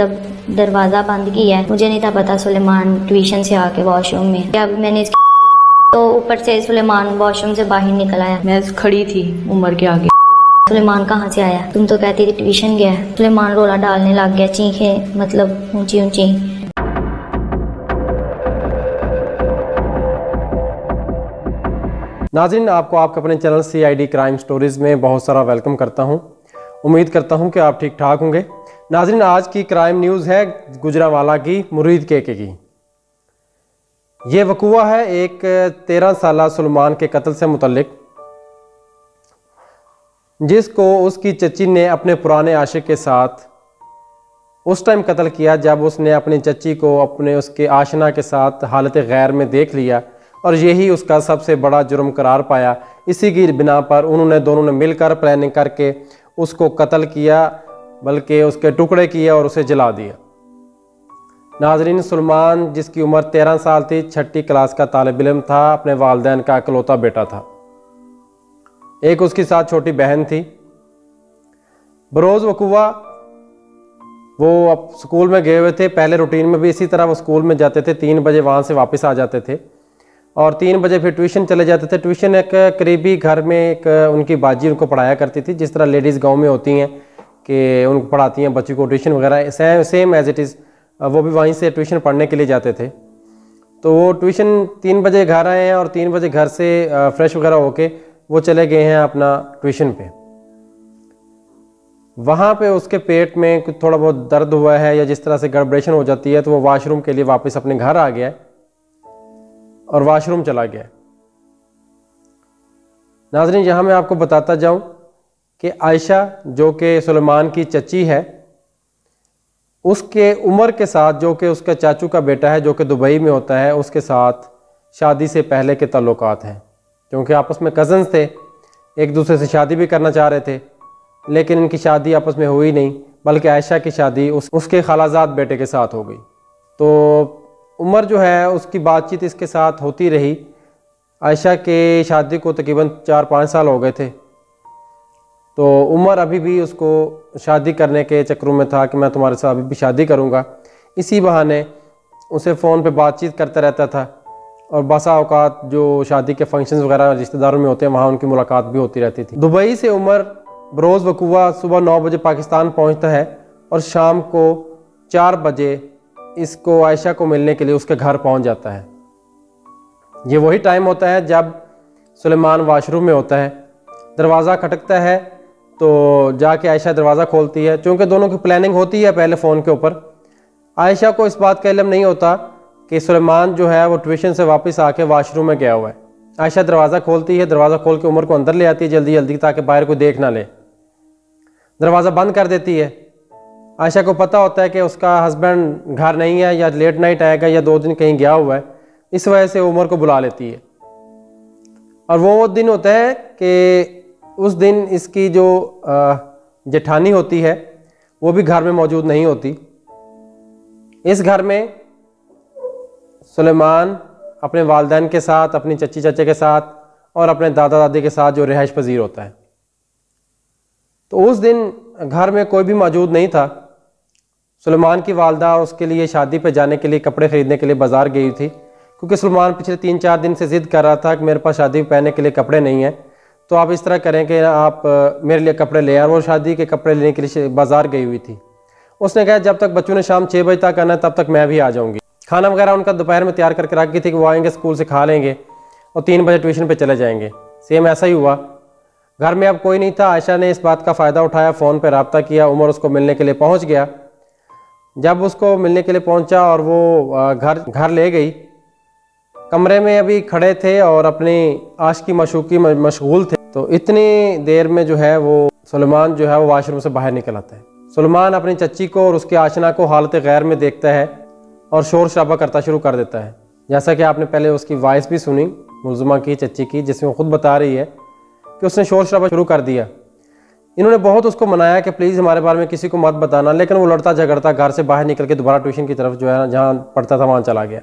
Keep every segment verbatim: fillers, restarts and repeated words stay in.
मतलब दरवाज़ा बंद किया है। मुझे नहीं था पता सुलेमान ट्यूशन से आके वॉशरूम में, अब मैंने तो ऊपर से सुलेमान वॉशरूम से बाहर निकल आया। मैं खड़ी थी उमर के आगे। सुलेमान कहाँ से आया? तुम तो कहती थी ट्यूशन गया है। सुलेमान रोला डालने लग गया, चीखे मतलब ऊंची ऊंची। नाज़रीन, आपको आपके अपने channel C I D crime stories में बहुत सारा वेलकम करता हूं। उम्मीद करता हूं कि आप ठीक ठाक होंगे। नाज़रीन, आज की क्राइम न्यूज़ है गुजरांवाला की मुरीद के के की। ये वकुआ है एक तेरह साला सुलेमान के कत्ल से मुतल्लिक, जिसको उसकी चची ने अपने पुराने आशिक के साथ उस टाइम कत्ल किया जब उसने अपनी चची को अपने उसके आशना के साथ हालत गैर में देख लिया और यही उसका सबसे बड़ा जुर्म करार पाया। इसी की बिना पर उन्होंने दोनों ने मिलकर प्लानिंग करके उसको कत्ल किया, बल्कि उसके टुकड़े किया और उसे जला दिया। नाजरीन, सुलेमान जिसकी उम्र तेरह साल थी, छठी क्लास का तालिब इल्म था, अपने वालदैन का इकलौता बेटा था। एक उसके साथ छोटी बहन थी। बरोज़ वकुआ वो अब स्कूल में गए हुए थे। पहले रूटीन में भी इसी तरह वो स्कूल में जाते थे, तीन बजे वहाँ से वापस आ जाते थे और तीन बजे फिर ट्यूशन चले जाते थे। ट्यूशन एक करीबी घर में एक उनकी बाजी उनको पढ़ाया करती थी, जिस तरह लेडीज़ गाँव में होती हैं कि उनको पढ़ाती हैं बच्चों को ट्यूशन वगैरह, same same as it is वो भी वहीं से ट्यूशन पढ़ने के लिए जाते थे। तो वो ट्यूशन तीन बजे घर आए हैं और तीन बजे घर से फ्रेश वगैरह होके वो चले गए हैं अपना ट्यूशन पे। वहाँ पे उसके पेट में कुछ थोड़ा बहुत दर्द हुआ है या जिस तरह से गड़बड़ेशन हो जाती है, तो वो वाशरूम के लिए वापस अपने घर आ गया और वाशरूम चला गया। नाज़रीन, यहाँ मैं आपको बताता जाऊँ कि आयशा जो कि सुलेमान की चची है, उसके उमर के साथ जो कि उसका चाचू का बेटा है जो कि दुबई में होता है, उसके साथ शादी से पहले के ताल्लुकात हैं। क्योंकि आपस में कज़न्स थे, एक दूसरे से शादी भी करना चाह रहे थे, लेकिन इनकी शादी आपस में हुई नहीं, बल्कि आयशा की शादी उस, उसके खालाजाद बेटे के साथ हो गई। तो उमर जो है उसकी बातचीत इसके साथ होती रही। आयशा के शादी को तकरीबन चार पाँच साल हो गए थे, तो उमर अभी भी उसको शादी करने के चक्रों में था कि मैं तुम्हारे साथ अभी भी शादी करूँगा। इसी बहाने उसे फ़ोन पर बातचीत करता रहता था और बसा औकात जो शादी के फंक्शंस वगैरह रिश्तेदारों में होते हैं वहाँ उनकी मुलाकात भी होती रहती थी। दुबई से उमर बरोज़ वकुआ सुबह नौ बजे पाकिस्तान पहुँचता है और शाम को चार बजे इसको आयशा को मिलने के लिए उसके घर पहुँच जाता है। ये वही टाइम होता है जब सुलेमान वाशरूम में होता है। दरवाज़ा खटकता है तो जाके आयशा दरवाज़ा खोलती है। चूँकि दोनों की प्लानिंग होती है पहले फ़ोन के ऊपर, आयशा को इस बात का इल्म नहीं होता कि सुलेमान जो है वो ट्यूशन से वापस आके वाशरूम में गया हुआ है। आयशा दरवाज़ा खोलती है, दरवाज़ा खोल के उमर को अंदर ले आती है जल्दी जल्दी ताकि बाहर कोई देख ना ले। दरवाज़ा बंद कर देती है। आयशा को पता होता है कि उसका हस्बैंड घर नहीं है या लेट नाइट आएगा या दो दिन कहीं गया हुआ है, इस वजह से उमर को बुला लेती है। और वो वो दिन होता है कि उस दिन इसकी जो जेठानी होती है वो भी घर में मौजूद नहीं होती। इस घर में सुलेमान अपने वालदैन के साथ, अपनी चची चाचे के साथ और अपने दादा दादी के साथ जो रिहाइश पजीर होता है, तो उस दिन घर में कोई भी मौजूद नहीं था। सुलेमान की वालदा उसके लिए शादी पे जाने के लिए कपड़े ख़रीदने के लिए बाज़ार गई थी, क्योंकि सुलेमान पिछले तीन चार दिन से ज़िद कर रहा था कि मेरे पास शादी पहनने के लिए कपड़े नहीं हैं, तो आप इस तरह करें कि आप मेरे लिए कपड़े ले आए। और वो शादी के कपड़े लेने के लिए बाज़ार गई हुई थी। उसने कहा जब तक बच्चों ने शाम छः बजे तक आना है तब तक मैं भी आ जाऊँगी। खाना वगैरह उनका दोपहर में तैयार करके रख गई थी कि वो आएंगे स्कूल से खा लेंगे और तीन बजे ट्यूशन पे चले जाएंगे। सेम ऐसा ही हुआ। घर में अब कोई नहीं था। आयशा ने इस बात का फ़ायदा उठाया, फ़ोन पे रब्ता किया, उमर उसको मिलने के लिए पहुंच गया। जब उसको मिलने के लिए पहुंचा और वो घर घर ले गई, कमरे में अभी खड़े थे और अपनी आशिकी मशूकी में मशगूल थे, तो इतनी देर में जो है वो सुलेमान जो है वो वाशरूम से बाहर निकल आता है। सुलेमान अपनी चची को और उसकी आशना को हालत गैर में देखता है और शोर शराबा करता शुरू कर देता है। जैसा कि आपने पहले उसकी वॉइस भी सुनी मुलज़मा की चच्ची की, जिसमें वो खुद बता रही है कि उसने शोर शराबा शुरू कर दिया। इन्होंने बहुत उसको मनाया कि प्लीज़ हमारे बारे में किसी को मत बताना, लेकिन वो लड़ता झगड़ता घर से बाहर निकल के दोबारा ट्यूशन की तरफ जो है ना जहाँ पढ़ता था वहाँ चला गया।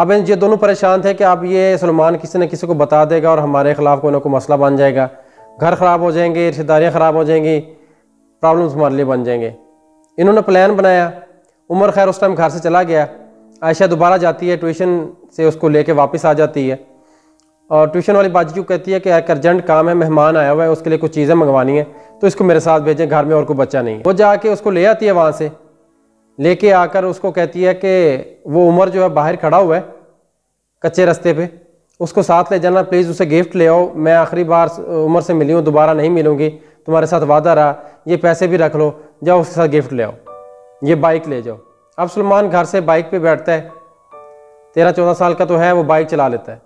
अब ये दोनों परेशान थे कि अब ये सुलेमान किसी न किसी को बता देगा और हमारे खिलाफ कोई ना कोई मसला बन जाएगा, घर ख़राब हो जाएंगे, रिश्तेदारियाँ ख़राब हो जाएंगी, प्रॉब्लम्स हमारे लिए बन जाएंगे। इन्होंने प्लान बनाया। उमर खैर उस टाइम घर से चला गया। आयशा दोबारा जाती है, ट्यूशन से उसको लेके वापस आ जाती है और ट्यूशन वाली बाजी कहती है कि एक अर्जेंट काम है, मेहमान आया हुआ है, उसके लिए कुछ चीज़ें मंगवानी है तो इसको मेरे साथ भेजें, घर में और कोई बच्चा नहीं है। वो जाके उसको ले आती है, वहाँ से लेके आकर उसको कहती है कि वो उमर जो है बाहर खड़ा हुआ है कच्चे रास्ते पे, उसको साथ ले जाना प्लीज़, उसे गिफ्ट ले आओ, मैं आखिरी बार उमर से मिली हूँ, दोबारा नहीं मिलूँगी, तुम्हारे साथ वादा रहा, ये पैसे भी रख लो, जाओ उसके साथ गिफ्ट ले आओ, ये बाइक ले जाओ। अब सुलेमान घर से बाइक पे बैठता है, तेरह चौदह साल का तो है, वो बाइक चला लेता है।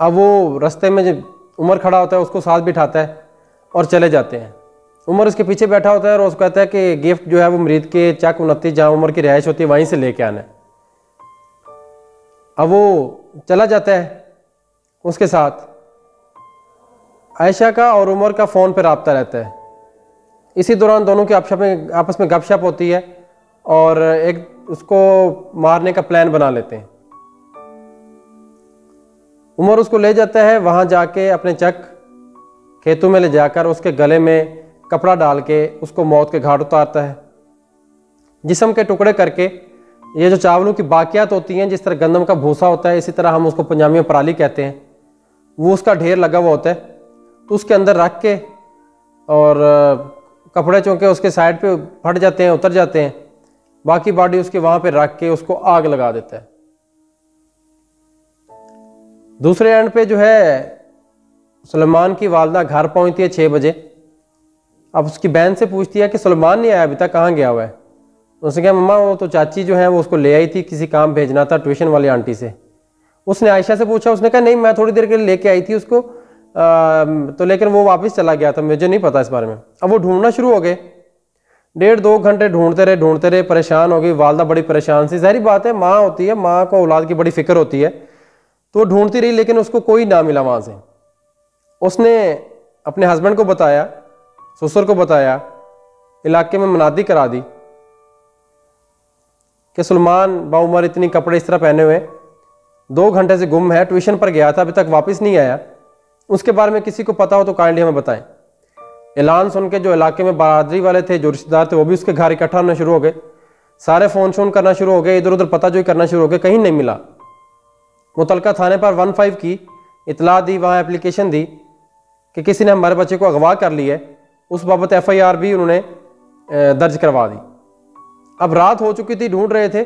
अब वो रास्ते में जब उमर खड़ा होता है उसको साथ बिठाता है और चले जाते हैं। उमर उसके पीछे बैठा होता है और उसको कहता है कि गिफ्ट जो है वो मरीद के चक उनतीस जहाँ उमर की रिहाइश होती है वहीं से लेके आना है। अब वो चला जाता है उसके साथ। आयशा का और उमर का फ़ोन पर रबता रहता है। इसी दौरान दोनों की आपस में आपस में गपशप होती है और एक उसको मारने का प्लान बना लेते हैं। उमर उसको ले जाता है, वहाँ जाके अपने चक खेतों में ले जाकर उसके गले में कपड़ा डाल के उसको मौत के घाट उतारता है, जिस्म के टुकड़े करके। ये जो चावलों की बाकियात होती हैं, जिस तरह गंदम का भूसा होता है, इसी तरह हम उसको पंजाबी में पराली कहते हैं, वो उसका ढेर लगा हुआ होता है, तो उसके अंदर रख के और कपड़े चौंके उसके साइड पे फट जाते हैं, उतर जाते हैं, बाकी बॉडी उसके वहाँ पे रख के उसको आग लगा देता है। दूसरे एंड पे जो है सुलेमान की वालदा घर पहुँचती है छः बजे। अब उसकी बहन से पूछती है कि सुलेमान नहीं आया अभी तक, कहाँ गया हुआ है? उसने कहा मम्मा वो तो चाची जो है वो उसको ले आई थी, किसी काम भेजना था ट्यूशन वाली आंटी से। उसने आयशा से पूछा, उसने कहा नहीं मैं थोड़ी देर के लिए लेके आई थी उसको आ, तो लेकिन वो वापस चला गया था, मुझे नहीं पता इस बारे में। अब वो ढूंढना शुरू हो गए, डेढ़ दो घंटे ढूंढते रहे ढूंढते रहे परेशान हो गई वालदा, बड़ी परेशान सी। ज़ाहिर बात है माँ होती है, माँ को औलाद की बड़ी फिक्र होती है, तो वो ढूंढती रही लेकिन उसको कोई ना मिला वहाँ से। उसने अपने हस्बैंड को बताया, ससुर को बताया, इलाके में मुनादी करा दी कि सुलेमान बाउमर इतनी कपड़े इस तरह पहने हुए दो घंटे से गुम है, ट्यूशन पर गया था अभी तक वापस नहीं आया, उसके बारे में किसी को पता हो तो काइंडली हमें बताएं। ऐलान सुन के जो इलाके में बरादरी वाले थे, जो रिश्तेदार थे, वो भी उसके घर इकट्ठा होना शुरू हो गए, सारे फ़ोन शोन करना शुरू हो गए, इधर उधर पता जो करना शुरू हो गए, कहीं नहीं मिला। मुतलका थाने पर वन फाइव की इतला दी, वहाँ एप्लीकेशन दी कि किसी ने हमारे बच्चे को अगवा कर लिया है, उस बाबत एफ आई आर भी उन्होंने दर्ज करवा दी। अब रात हो चुकी थी, ढूंढ रहे थे,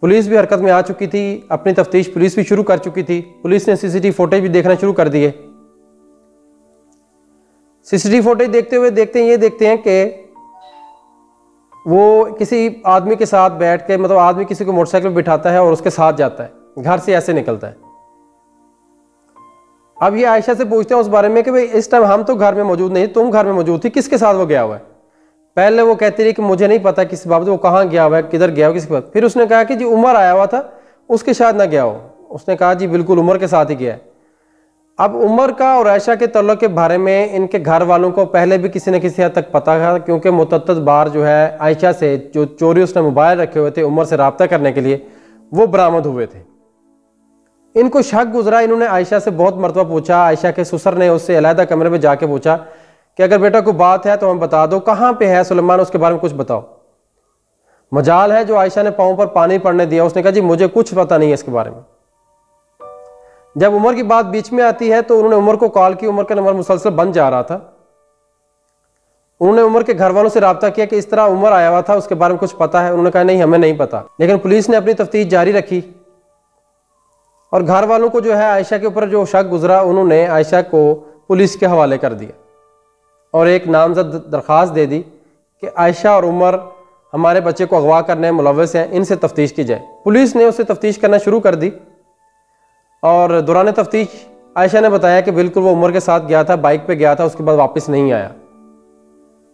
पुलिस भी हरकत में आ चुकी थी, अपनी तफ्तीश पुलिस भी शुरू कर चुकी थी, पुलिस ने सीसीटीवी फुटेज भी देखना शुरू कर दिए। सीसीटीवी फुटेज देखते हुए देखते हैं ये देखते हैं कि वो किसी आदमी के साथ बैठ के, मतलब आदमी किसी को मोटरसाइकिल पर बिठाता है और उसके साथ जाता है, घर से ऐसे निकलता है। अब ये आयशा से पूछते हैं उस बारे में कि भाई इस टाइम हम तो घर में मौजूद नहीं, तुम घर में मौजूद थी, किसके साथ वो गया हुआ है? पहले वो कहती रही कि मुझे नहीं पता किस बाबत वो कहाँ गया हुआ है, किधर गया हुआ, किसके साथ। फिर उसने कहा कि जी उमर आया हुआ था, उसके साथ ना गया हो? उसने कहा जी बिल्कुल उमर के साथ ही गया है। अब उमर का और आयशा के तल्लुक़ के बारे में इनके घर वालों को पहले भी किसी न किसी हद तक पता था, क्योंकि मुतअद्दिद बार जो है आयशा से जो चोरी उसने मोबाइल रखे हुए थे उमर से रब्ता करने के लिए, वो बरामद हुए थे। इनको शक गुजरा, इन्होंने आयशा से बहुत मरतबा पूछा। आयशा के ससुर ने उससे अलहदा कमरे में जाके पूछा कि अगर बेटा कोई बात है तो हमें बता दो, कहाँ पे है सुलेमान, उसके बारे में कुछ बताओ। मजाल है जो आयशा ने पाँव पर पानी पड़ने दिया, उसने कहा जी मुझे कुछ पता नहीं है इसके बारे में। जब उमर की बात बीच में आती है तो उन्होंने उमर को कॉल की, उमर का नंबर मुसलसल बंद जा रहा था। उन्होंने उमर के घर वालों से रब्ता किया कि इस तरह उमर आया हुआ था, उसके बारे में कुछ पता है? उन्होंने कहा नहीं हमें नहीं पता। लेकिन पुलिस ने अपनी तफ्तीश जारी रखी और घर वालों को जो है आयशा के ऊपर जो शक गुजरा, उन्होंने आयशा को पुलिस के हवाले कर दिया और एक नामजद दरख्वास्त दे दी कि आयशा और उमर हमारे बच्चे को अगवा करने में मुलव्वस हैं, इनसे तफ्तीश की जाए। पुलिस ने उससे तफ्तीश करना शुरू कर दी और दौरान तफ्तीश आयशा ने बताया कि बिल्कुल वो उमर के साथ गया था, बाइक पर गया था, उसके बाद वापस नहीं आया।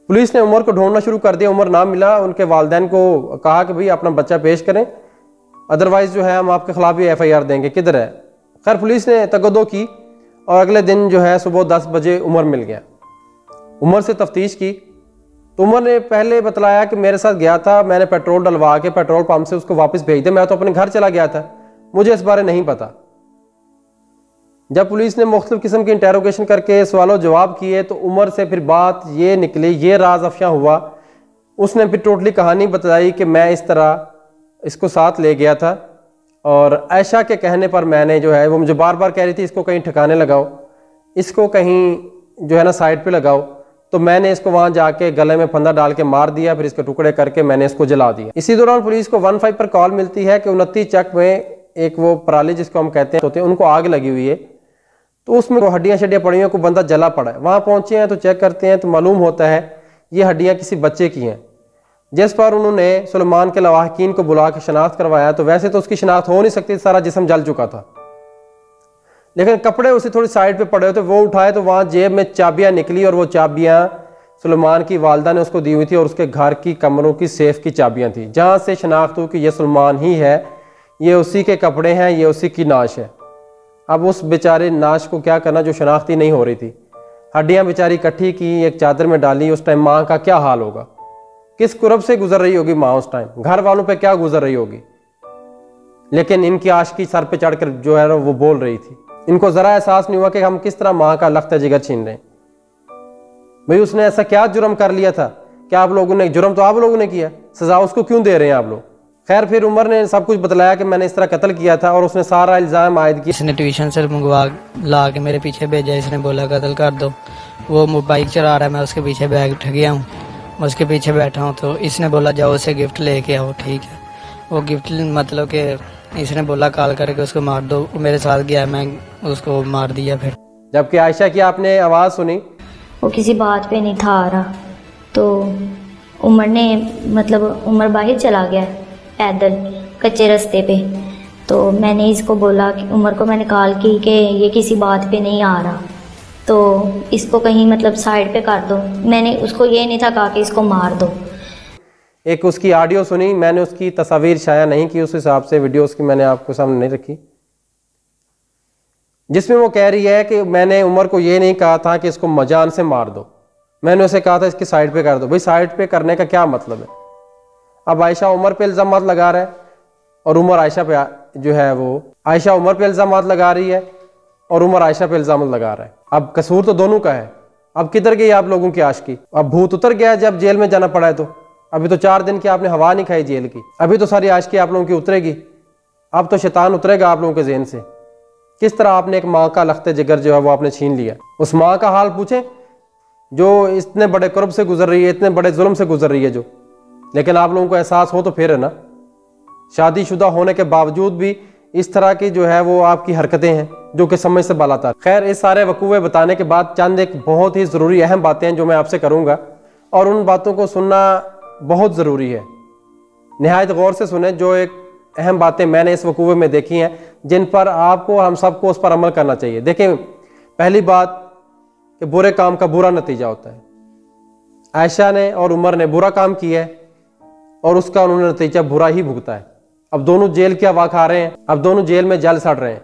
पुलिस ने उमर को ढूंढना शुरू कर दिया, उमर ना मिला। उनके वालदैन को कहा कि भाई अपना बच्चा पेश करें, अदरवाइज़ जो है हम आपके खिलाफ भी एफ आई आर देंगे, किधर है? खैर पुलिस ने तगदो की और अगले दिन जो है सुबह दस बजे उमर मिल गया। उमर से तफ्तीश की तो उमर ने पहले बताया कि मेरे साथ गया था, मैंने पेट्रोल डलवा के पेट्रोल पंप से उसको वापस भेज दिया, मैं तो अपने घर चला गया था, मुझे इस बारे नहीं पता। जब पुलिस ने मुख्तलिफ़ किस्म की इंटेरोगेशन करके सवालों जवाब किए तो उमर से फिर बात ये निकली, ये राज अफशा हुआ उसने फिर टोटली कहानी बताई कि मैं इस तरह इसको साथ ले गया था और आयशा के कहने पर मैंने जो है वो मुझे बार बार कह रही थी इसको कहीं ठिकाने लगाओ, इसको कहीं जो है ना साइड पे लगाओ, तो मैंने इसको वहाँ जाके गले में फंदा डाल के मार दिया, फिर इसके टुकड़े करके मैंने इसको जला दिया। इसी दौरान पुलिस को वन फाइव पर कॉल मिलती है कि उनतीस चक में एक वो पराली जिसको हम कहते हैं होते हैं उनको आग लगी हुई है, तो उसमें वो हड्डियाँ शड्डियाँ पड़ी हुई हैं, कोई बंदा जला पड़ा है। वहाँ पहुँचे हैं तो चेक करते हैं तो मालूम होता है ये हड्डियाँ किसी बच्चे की हैं, जिस पर उन्होंने सुलेमान के लवाहकीन को बुला के शनाख्त करवाया। तो वैसे तो उसकी शनाख्त हो नहीं सकती, सारा जिस्म जल चुका था, लेकिन कपड़े उसे थोड़ी साइड पे पड़े होते, वो उठाए तो वहाँ जेब में चाबियाँ निकली और वो चाबियाँ सुलेमान की वालदा ने उसको दी हुई थी और उसके घर की कमरों की सेफ की चाबियाँ थी, जहाँ से शनाख्त हुई कि ये सुलेमान ही है, ये उसी के कपड़े हैं, ये उसी की नाश है। अब उस बेचारे नाश को क्या करना जो शनाख्ती नहीं हो रही थी, हड्डियाँ बेचारी इकट्ठी की, एक चादर में डाली। उस टाइम माँ का क्या हाल होगा, किस कुरब से गुजर रही होगी माँ, उस टाइम घर वालों पे क्या गुजर रही होगी, लेकिन इनकी आशिकी सर पे चढ़कर जो है वो बोल रही थी। इनको जरा एहसास नहीं हुआ कि हम किस तरह माँ का लख्ता जिगर छीन रहे हैं। भाई उसने ऐसा क्या जुर्म कर लिया था कि आप लोगों ने, जुर्म तो आप लोगों ने किया, सजा उसको क्यों दे रहे हैं आप लोग। खैर फिर उमर ने सब कुछ बतलाया कि मैंने इस तरह कत्ल किया था और उसने सारा इल्जाम आयद किया। इसने ट्यूशन से मंगवा ला के मेरे पीछे भेजा, इसने बोला कत्ल कर दो, वो बाइक चला रहा है, मैं उसके पीछे बैग उठ गया हूँ, उसके पीछे बैठा हूँ, तो इसने बोला जाओ उसे गिफ्ट लेके आओ। ठीक है, वो गिफ्ट मतलब कि इसने बोला कॉल करके उसको मार दो, मेरे साथ गया, मैं उसको मार दिया। फिर जबकि आयशा की आपने आवाज़ सुनी, वो किसी बात पे नहीं था आ रहा, तो उमर ने मतलब उमर बाहर चला गया पैदल कच्चे रास्ते पे, तो मैंने इसको बोला कि उमर को मैंने कॉल की कि ये किसी बात पे नहीं आ रहा, तो इसको कहीं मतलब साइड पे कर दो। मैंने उसको ये नहीं था कहा कि इसको मार दो। एक उसकी ऑडियो सुनी, मैंने उसकी तस्वीर शाया नहीं की, उस हिसाब से वीडियो उसकी मैंने आपको सामने नहीं रखी, जिसमें वो कह रही है कि मैंने उमर को ये नहीं कहा था कि इसको मजान से मार दो, मैंने उसे कहा था इसकी साइड पे कर दो। भाई साइड पे करने का क्या मतलब है। अब आयशा उमर पे इल्ज़ाम लगा रहा है और उमर आयशा पे जो है वो आयशा उमर पे इल्ज़ाम लगा रही है और उमर आयशा पे इल्ज़ाम लगा रहा है। अब कसूर तो दोनों का है। अब किधर गई आप लोगों की आशिकी, अब भूत उतर गया जब जेल में जाना पड़ा है, तो अभी तो चार दिन की आपने हवा नहीं खाई जेल की, अभी तो सारी आशिकी आप लोगों की उतरेगी, अब तो शैतान उतरेगा आप लोगों के ज़हन से। किस तरह आपने एक माँ का लख्ते जिगर जो है वो आपने छीन लिया। उस माँ का हाल पूछें जो इतने बड़े कर्ब से गुजर रही है, इतने बड़े जुल्म से गुजर रही है जो, लेकिन आप लोगों को एहसास हो तो फिर है ना, शादीशुदा होने के बावजूद भी इस तरह की जो है वो आपकी हरकतें हैं जो कि समझ से बालातर। खैर इस सारे वकूए बताने के बाद चंद एक बहुत ही ज़रूरी अहम बातें हैं जो मैं आपसे करूँगा और उन बातों को सुनना बहुत ज़रूरी है, नहायत गौर से सुने। जो एक अहम बातें मैंने इस वकूए में देखी हैं जिन पर आपको हम सबको उस पर अमल करना चाहिए। देखें पहली बात कि बुरे काम का बुरा नतीजा होता है। आयशा ने और उमर ने बुरा काम किया है और उसका उन्होंने नतीजा बुरा ही भुगता है। अब दोनों जेल की हवा खा रहे हैं, अब दोनों जेल में जल सड़ रहे हैं,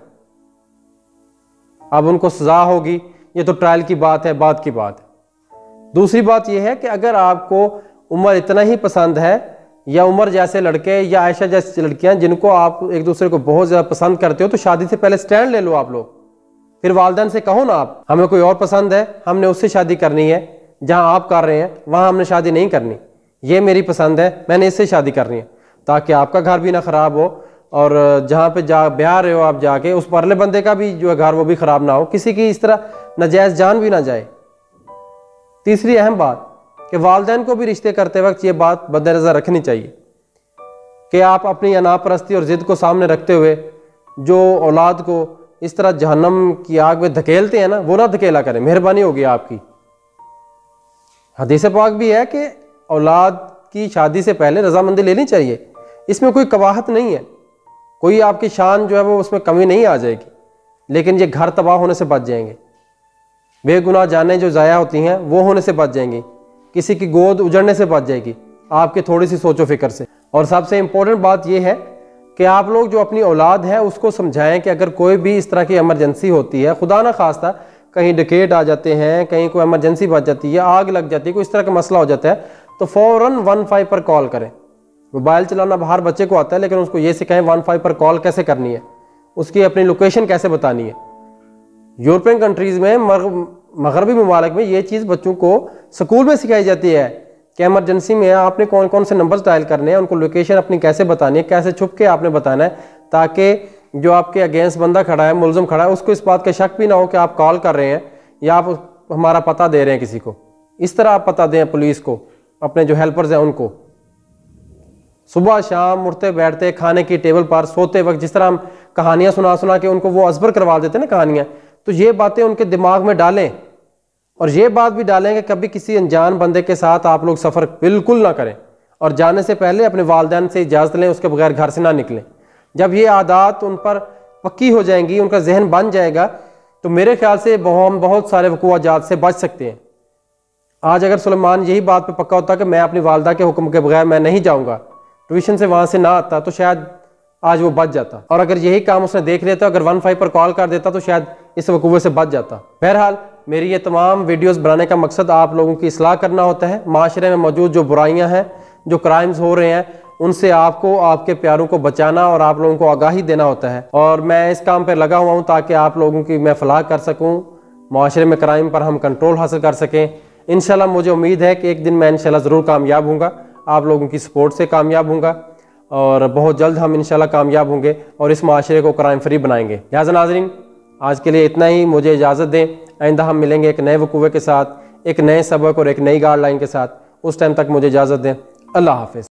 अब उनको सजा होगी, ये तो ट्रायल की बात है, बात की बात है। दूसरी बात यह है कि अगर आपको उमर इतना ही पसंद है या उमर जैसे लड़के या आयशा जैसी लड़कियां जिनको आप एक दूसरे को बहुत ज़्यादा पसंद करते हो, तो शादी से पहले स्टैंड ले लो आप लोग। फिर वालदैन से कहो ना आप, हमें कोई और पसंद है, हमने उससे शादी करनी है, जहाँ आप कर रहे हैं वहाँ हमने शादी नहीं करनी, ये मेरी पसंद है, मैंने इससे शादी करनी है, ताकि आपका घर भी ना ख़राब हो और जहाँ पे जा ब्याह रहे हो आप जाके उस परले बंदे का भी जो है घर वो भी ख़राब ना हो, किसी की इस तरह नाजायज़ जान भी ना जाए। तीसरी अहम बात कि वालदैन को भी रिश्ते करते वक्त ये बात बदनज़र रखनी चाहिए कि आप अपनी अनापरस्ती और ज़िद को सामने रखते हुए जो औलाद को इस तरह जहन्नम की आग में धकेलते हैं ना, वो ना धकेला करें, मेहरबानी होगी आपकी। हदीस पाक भी है कि औलाद की शादी से पहले रजामंदी लेनी चाहिए, इसमें कोई कवाहत नहीं है, कोई आपकी शान जो है वो उसमें कमी नहीं आ जाएगी, लेकिन ये घर तबाह होने से बच जाएंगे, बेगुनाह जानें जो ज़ाया होती हैं वो होने से बच जाएंगी, किसी की गोद उजड़ने से बच जाएगी आपके थोड़ी सी सोचो फिक्र से। और सबसे इम्पोर्टेंट बात यह है कि आप लोग जो अपनी औलाद है उसको समझाएं कि अगर कोई भी इस तरह की इमरजेंसी होती है, खुदा ना खास्ता कहीं डकैत आ जाते हैं, कहीं कोई इमरजेंसी बच जाती है, आग लग जाती है, कोई इस तरह का मसला हो जाता है, तो फ़ौरन वन फाइव पर कॉल करें। मोबाइल चलाना बाहर बच्चे को आता है, लेकिन उसको ये सिखाएं वन फाइव पर कॉल कैसे करनी है, उसकी अपनी लोकेशन कैसे बतानी है। यूरोपियन कंट्रीज़ में मगरबी ममालिक में ये चीज़ बच्चों को स्कूल में सिखाई जाती है कि एमरजेंसी में आपने कौन कौन से नंबर्स डायल करने हैं, उनको लोकेशन अपनी कैसे बतानी है, कैसे छुप के आपने बताना है, ताकि जो आपके अगेंस्ट बंदा खड़ा है, मुलजम खड़ा है, उसको इस बात का शक भी ना हो कि आप कॉल कर रहे हैं या आप हमारा पता दे रहे हैं किसी को। इस तरह आप पता दें पुलिस को, अपने जो हेल्पर्स हैं उनको। सुबह शाम उठते बैठते, खाने की टेबल पर, सोते वक्त, जिस तरह हम कहानियाँ सुना सुना के उनको वो असबर करवा देते हैं ना कहानियाँ, तो ये बातें उनके दिमाग में डालें। और ये बात भी डालें कि कभी किसी अनजान बंदे के साथ आप लोग सफ़र बिल्कुल ना करें, और जाने से पहले अपने वालदैन से इजाज़त लें, उसके बगैर घर से ना निकलें। जब ये आदत उन पर पक्की हो जाएंगी, उनका जहन बन जाएगा, तो मेरे ख्याल से हम बहुत सारे वक़ूआत से बच सकते हैं। आज अगर सुलेमान यही बात पे पक्का होता कि मैं अपनी वालदा के हुक्म के बगैर मैं नहीं जाऊँगा, ट्यूशन से वहाँ से ना आता, तो शायद आज वो बच जाता। और अगर यही काम उसने देख लिया तो अगर वन फाइव पर कॉल कर देता तो शायद इस वकूवे से बच जाता। बहरहाल मेरी ये तमाम वीडियोस बनाने का मकसद आप लोगों की इस्लाह करना होता है, माशरे में मौजूद जो बुराइयां हैं, जो क्राइम्स हो रहे हैं, उनसे आपको, आपके प्यारों को बचाना और आप लोगों को आगाही देना होता है। और मैं इस काम पर लगा हुआ हूँ ताकि आप लोगों की मैं फलाह कर सकूँ, माशरे में क्राइम पर हम कंट्रोल हासिल कर सकें। इंशाल्लाह मुझे उम्मीद है कि एक दिन मैं इंशाल्लाह ज़रूर कामयाब होऊंगा, आप लोगों की सपोर्ट से कामयाब होऊंगा, और बहुत जल्द हम इंशाल्लाह कामयाब होंगे और इस माशरे को क्राइम फ्री बनाएंगे। लिहाजा नाजरीन, आज के लिए इतना ही, मुझे इजाज़त दें। आइंदा हम मिलेंगे एक नए वकूवे के साथ, एक नए सबक और एक नई गाइडलाइन के साथ। उस टाइम तक मुझे इजाज़त दें। अल्लाह हाफिज़।